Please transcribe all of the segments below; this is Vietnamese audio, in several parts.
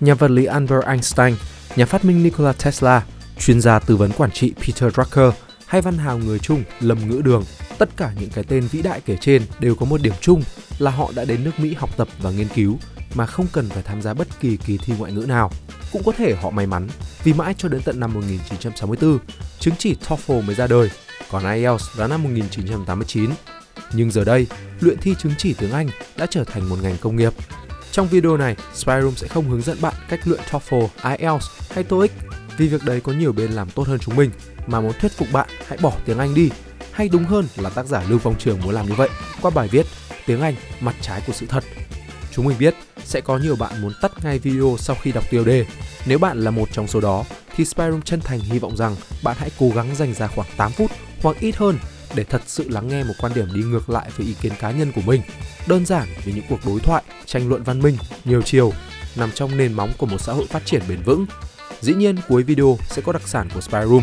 nhà vật lý Albert Einstein, nhà phát minh Nikola Tesla, chuyên gia tư vấn quản trị Peter Drucker hay văn hào người Trung Lâm Ngữ Đường. Tất cả những cái tên vĩ đại kể trên đều có một điểm chung là họ đã đến nước Mỹ học tập và nghiên cứu mà không cần phải tham gia bất kỳ kỳ thi ngoại ngữ nào. Cũng có thể họ may mắn vì mãi cho đến tận năm 1964, chứng chỉ TOEFL mới ra đời, còn IELTS là năm 1989. Nhưng giờ đây, luyện thi chứng chỉ tiếng Anh đã trở thành một ngành công nghiệp. Trong video này, Spiderum sẽ không hướng dẫn bạn cách luyện TOEFL, IELTS hay TOEIC vì việc đấy có nhiều bên làm tốt hơn chúng mình, mà muốn thuyết phục bạn hãy bỏ tiếng Anh đi, hay đúng hơn là tác giả Lưu Phong Trường muốn làm như vậy qua bài viết Tiếng Anh mặt trái của sự thật. Chúng mình biết sẽ có nhiều bạn muốn tắt ngay video sau khi đọc tiêu đề. Nếu bạn là một trong số đó thì Spiderum chân thành hy vọng rằng bạn hãy cố gắng dành ra khoảng 8 phút hoặc ít hơn để thật sự lắng nghe một quan điểm đi ngược lại với ý kiến cá nhân của mình. Đơn giản vì những cuộc đối thoại, tranh luận văn minh, nhiều chiều nằm trong nền móng của một xã hội phát triển bền vững. Dĩ nhiên cuối video sẽ có đặc sản của Spiderum.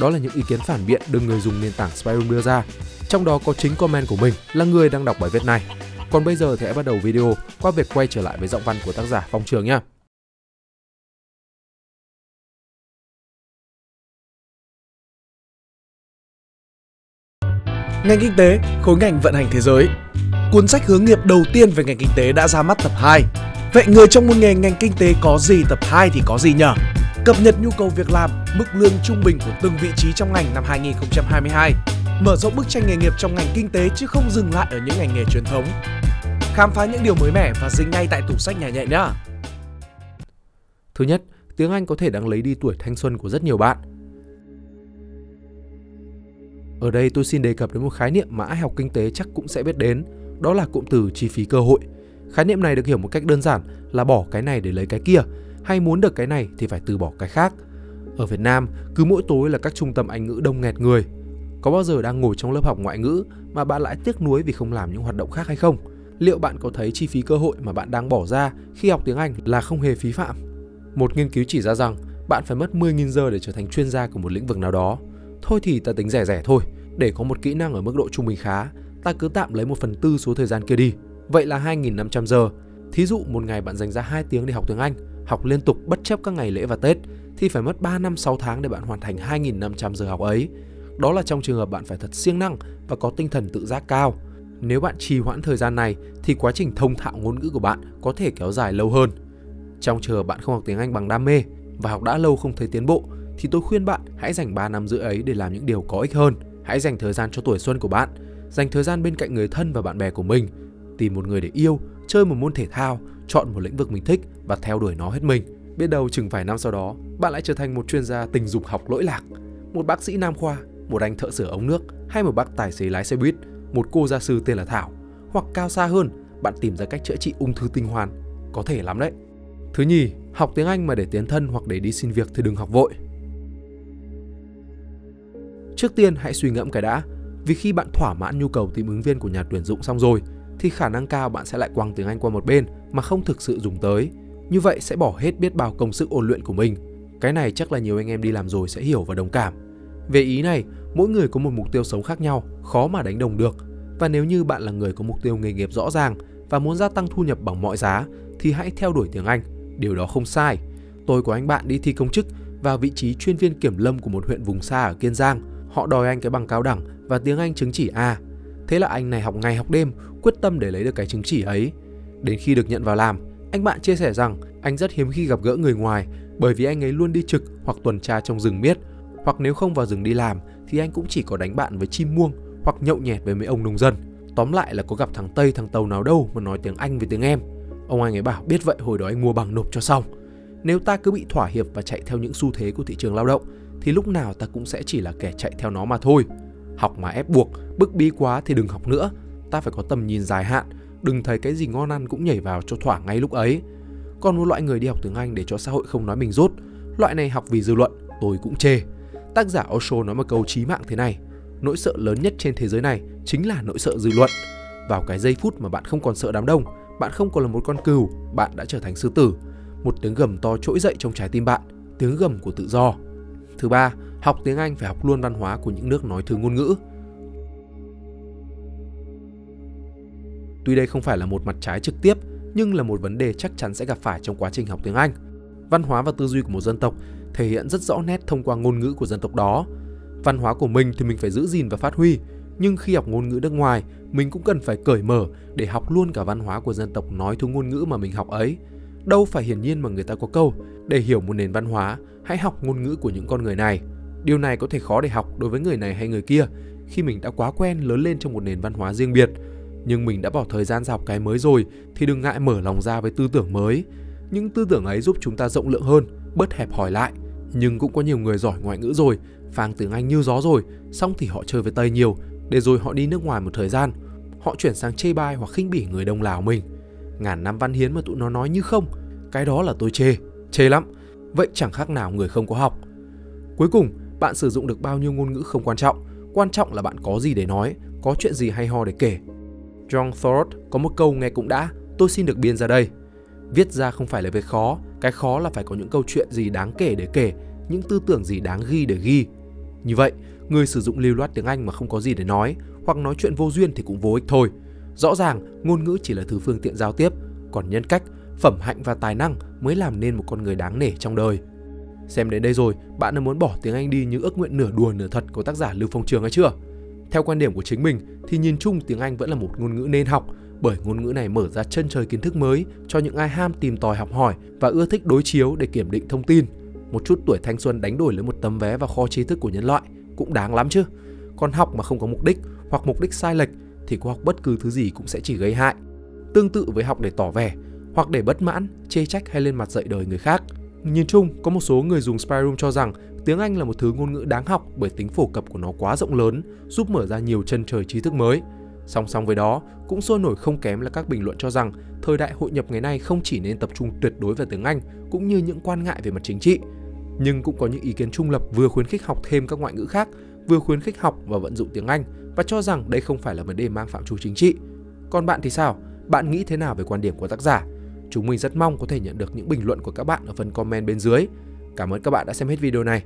Đó là những ý kiến phản biện được người dùng nền tảng Spiderum đưa ra. Trong đó có chính comment của mình là người đang đọc bài viết này. Còn bây giờ thì hãy bắt đầu video qua việc quay trở lại với giọng văn của tác giả Phong Trường nhé. Ngành kinh tế, khối ngành vận hành thế giới. Cuốn sách hướng nghiệp đầu tiên về ngành kinh tế đã ra mắt tập 2. Vậy người trong môn nghề ngành kinh tế có gì, tập 2 thì có gì nhỉ? Cập nhật nhu cầu việc làm, mức lương trung bình của từng vị trí trong ngành năm 2022. Mở rộng bức tranh nghề nghiệp trong ngành kinh tế chứ không dừng lại ở những ngành nghề truyền thống. Khám phá những điều mới mẻ và dính ngay tại tủ sách nhà nhẹ nhá. Thứ nhất, tiếng Anh có thể đang lấy đi tuổi thanh xuân của rất nhiều bạn. Ở đây tôi xin đề cập đến một khái niệm mà ai học kinh tế chắc cũng sẽ biết đến, đó là cụm từ chi phí cơ hội. Khái niệm này được hiểu một cách đơn giản là bỏ cái này để lấy cái kia, hay muốn được cái này thì phải từ bỏ cái khác. Ở Việt Nam, cứ mỗi tối là các trung tâm Anh ngữ đông nghẹt người. Có bao giờ đang ngồi trong lớp học ngoại ngữ mà bạn lại tiếc nuối vì không làm những hoạt động khác hay không? Liệu bạn có thấy chi phí cơ hội mà bạn đang bỏ ra khi học tiếng Anh là không hề phí phạm? Một nghiên cứu chỉ ra rằng bạn phải mất 10.000 giờ để trở thành chuyên gia của một lĩnh vực nào đó. Thôi thì ta tính rẻ rẻ thôi, để có một kỹ năng ở mức độ trung bình khá, ta cứ tạm lấy 1/4 số thời gian kia đi. Vậy là 2.500 giờ. Thí dụ một ngày bạn dành ra 2 tiếng để học tiếng Anh, học liên tục bất chấp các ngày lễ và Tết, thì phải mất 3 năm 6 tháng để bạn hoàn thành 2.500 giờ học ấy. Đó là trong trường hợp bạn phải thật siêng năng và có tinh thần tự giác cao. Nếu bạn trì hoãn thời gian này thì quá trình thông thạo ngôn ngữ của bạn có thể kéo dài lâu hơn. Trong trường hợp bạn không học tiếng Anh bằng đam mê và học đã lâu không thấy tiến bộ thì tôi khuyên bạn hãy dành 3 năm rưỡi ấy để làm những điều có ích hơn. Hãy dành thời gian cho tuổi xuân của bạn, dành thời gian bên cạnh người thân và bạn bè của mình, tìm một người để yêu, chơi một môn thể thao, chọn một lĩnh vực mình thích và theo đuổi nó hết mình. Biết đâu chừng vài năm sau đó, bạn lại trở thành một chuyên gia tình dục học lỗi lạc, một bác sĩ nam khoa, một anh thợ sửa ống nước hay một bác tài xế lái xe buýt, một cô gia sư tên là Thảo, hoặc cao xa hơn, bạn tìm ra cách chữa trị ung thư tinh hoàn, có thể lắm đấy. Thứ nhì, học tiếng Anh mà để tiến thân hoặc để đi xin việc thì đừng học vội. Trước tiên hãy suy ngẫm cái đã, vì khi bạn thỏa mãn nhu cầu tìm ứng viên của nhà tuyển dụng xong rồi thì khả năng cao bạn sẽ lại quăng tiếng Anh qua một bên mà không thực sự dùng tới. Như vậy sẽ bỏ hết biết bao công sức ôn luyện của mình. Cái này chắc là nhiều anh em đi làm rồi sẽ hiểu và đồng cảm. Về ý này, mỗi người có một mục tiêu sống khác nhau, khó mà đánh đồng được. Và nếu như bạn là người có mục tiêu nghề nghiệp rõ ràng và muốn gia tăng thu nhập bằng mọi giá thì hãy theo đuổi tiếng Anh, điều đó không sai. Tôi có anh bạn đi thi công chức vào vị trí chuyên viên kiểm lâm của một huyện vùng xa ở Kiên Giang. Họ đòi anh cái bằng cao đẳng và tiếng Anh chứng chỉ A. Thế là anh này học ngày học đêm, quyết tâm để lấy được cái chứng chỉ ấy. Đến khi được nhận vào làm, anh bạn chia sẻ rằng anh rất hiếm khi gặp gỡ người ngoài bởi vì anh ấy luôn đi trực hoặc tuần tra trong rừng miết, hoặc nếu không vào rừng đi làm thì anh cũng chỉ có đánh bạn với chim muông hoặc nhậu nhẹt với mấy ông nông dân. Tóm lại là có gặp thằng Tây thằng Tàu nào đâu mà nói tiếng Anh với tiếng em. Ông anh ấy bảo biết vậy hồi đó anh mua bằng nộp cho xong. Nếu ta cứ bị thỏa hiệp và chạy theo những xu thế của thị trường lao động thì lúc nào ta cũng sẽ chỉ là kẻ chạy theo nó mà thôi. Học mà ép buộc, bức bí quá thì đừng học nữa. Ta phải có tầm nhìn dài hạn, đừng thấy cái gì ngon ăn cũng nhảy vào cho thỏa ngay lúc ấy. Còn một loại người đi học tiếng Anh để cho xã hội không nói mình dốt, loại này học vì dư luận, tôi cũng chê. Tác giả Osho nói một câu chí mạng thế này: nỗi sợ lớn nhất trên thế giới này chính là nỗi sợ dư luận. Vào cái giây phút mà bạn không còn sợ đám đông, bạn không còn là một con cừu, bạn đã trở thành sư tử. Một tiếng gầm to trỗi dậy trong trái tim bạn, tiếng gầm của tự do. Thứ ba, học tiếng Anh phải học luôn văn hóa của những nước nói thứ ngôn ngữ. Tuy đây không phải là một mặt trái trực tiếp, nhưng là một vấn đề chắc chắn sẽ gặp phải trong quá trình học tiếng Anh. Văn hóa và tư duy của một dân tộc thể hiện rất rõ nét thông qua ngôn ngữ của dân tộc đó. Văn hóa của mình thì mình phải giữ gìn và phát huy, nhưng khi học ngôn ngữ nước ngoài, mình cũng cần phải cởi mở để học luôn cả văn hóa của dân tộc nói thứ ngôn ngữ mà mình học ấy. Đâu phải hiển nhiên mà người ta có câu, để hiểu một nền văn hóa, hãy học ngôn ngữ của những con người này. Điều này có thể khó để học đối với người này hay người kia, khi mình đã quá quen lớn lên trong một nền văn hóa riêng biệt. Nhưng mình đã bỏ thời gian ra học cái mới rồi, thì đừng ngại mở lòng ra với tư tưởng mới. Những tư tưởng ấy giúp chúng ta rộng lượng hơn, bớt hẹp hòi lại. Nhưng cũng có nhiều người giỏi ngoại ngữ rồi, phang tiếng Anh như gió rồi, xong thì họ chơi với Tây nhiều, để rồi họ đi nước ngoài một thời gian. Họ chuyển sang chê bai hoặc khinh bỉ người Đông Lào mình. Ngàn năm văn hiến mà tụi nó nói như không, cái đó là tôi chê, chê lắm. Vậy chẳng khác nào người không có học. Cuối cùng, bạn sử dụng được bao nhiêu ngôn ngữ không quan trọng là bạn có gì để nói, có chuyện gì hay ho để kể. John Thoreau có một câu nghe cũng đã, tôi xin được biên ra đây. Viết ra không phải là việc khó, cái khó là phải có những câu chuyện gì đáng kể để kể, những tư tưởng gì đáng ghi để ghi. Như vậy, người sử dụng lưu loát tiếng Anh mà không có gì để nói, hoặc nói chuyện vô duyên thì cũng vô ích thôi. Rõ ràng, ngôn ngữ chỉ là thứ phương tiện giao tiếp, còn nhân cách, phẩm hạnh và tài năng mới làm nên một con người đáng nể trong đời. Xem đến đây rồi, bạn đã muốn bỏ tiếng Anh đi như ước nguyện nửa đùa nửa thật của tác giả Lưu Phong Trường hay chưa? Theo quan điểm của chính mình thì nhìn chung tiếng Anh vẫn là một ngôn ngữ nên học, bởi ngôn ngữ này mở ra chân trời kiến thức mới cho những ai ham tìm tòi học hỏi và ưa thích đối chiếu để kiểm định thông tin. Một chút tuổi thanh xuân đánh đổi lấy một tấm vé vào kho tri thức của nhân loại cũng đáng lắm chứ. Còn học mà không có mục đích hoặc mục đích sai lệch thì có học bất cứ thứ gì cũng sẽ chỉ gây hại. Tương tự với học để tỏ vẻ hoặc để bất mãn, chê trách hay lên mặt dạy đời người khác. Nhìn chung, có một số người dùng Spiderum cho rằng tiếng Anh là một thứ ngôn ngữ đáng học bởi tính phổ cập của nó quá rộng lớn, giúp mở ra nhiều chân trời trí thức mới. Song song với đó, cũng sôi nổi không kém là các bình luận cho rằng thời đại hội nhập ngày nay không chỉ nên tập trung tuyệt đối vào tiếng Anh, cũng như những quan ngại về mặt chính trị. Nhưng cũng có những ý kiến trung lập vừa khuyến khích học thêm các ngoại ngữ khác, vừa khuyến khích học và vận dụng tiếng Anh, và cho rằng đây không phải là vấn đề mang phạm trù chính trị. Còn bạn thì sao? Bạn nghĩ thế nào về quan điểm của tác giả? Chúng mình rất mong có thể nhận được những bình luận của các bạn ở phần comment bên dưới. Cảm ơn các bạn đã xem hết video này.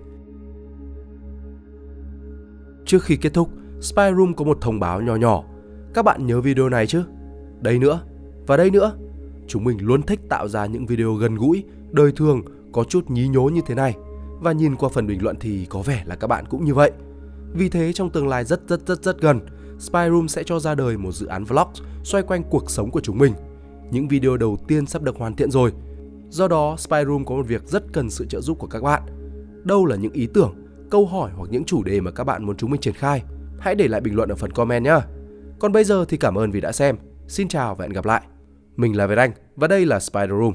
Trước khi kết thúc, Spiderum có một thông báo nho nhỏ. Các bạn nhớ video này chứ? Đây nữa, và đây nữa. Chúng mình luôn thích tạo ra những video gần gũi, đời thường, có chút nhí nhố như thế này. Và nhìn qua phần bình luận thì có vẻ là các bạn cũng như vậy. Vì thế trong tương lai rất gần, Spiderum sẽ cho ra đời một dự án vlog xoay quanh cuộc sống của chúng mình. Những video đầu tiên sắp được hoàn thiện rồi. Do đó, Spiderum có một việc rất cần sự trợ giúp của các bạn. Đâu là những ý tưởng, câu hỏi hoặc những chủ đề mà các bạn muốn chúng mình triển khai? Hãy để lại bình luận ở phần comment nhé. Còn bây giờ thì cảm ơn vì đã xem. Xin chào và hẹn gặp lại. Mình là Việt Anh và đây là Spiderum.